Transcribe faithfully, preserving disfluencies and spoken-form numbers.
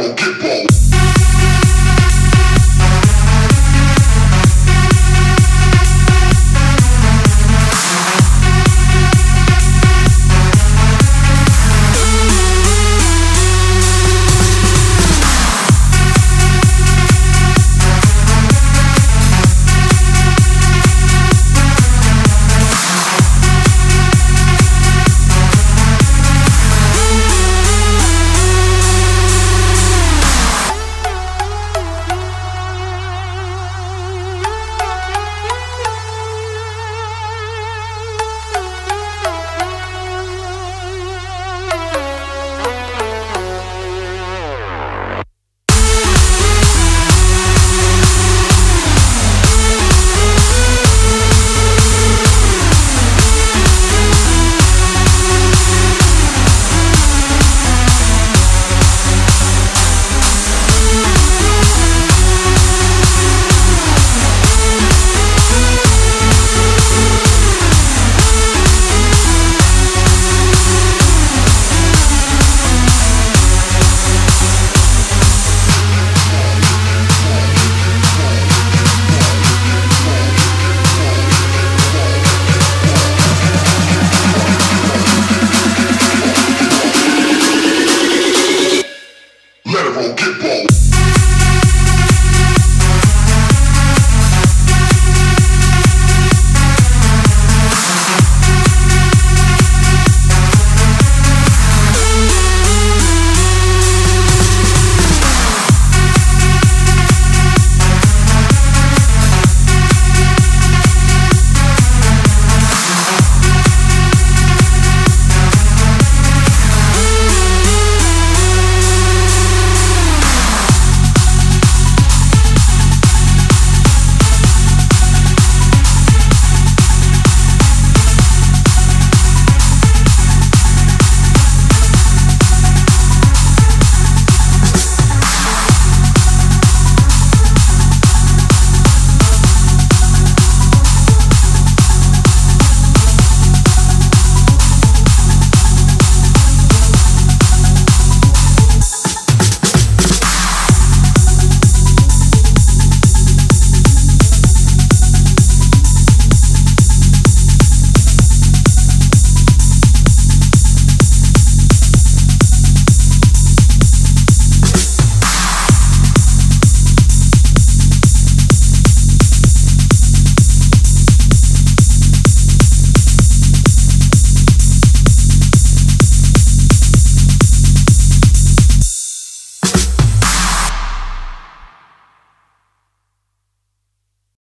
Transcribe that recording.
gon' get both. Get both.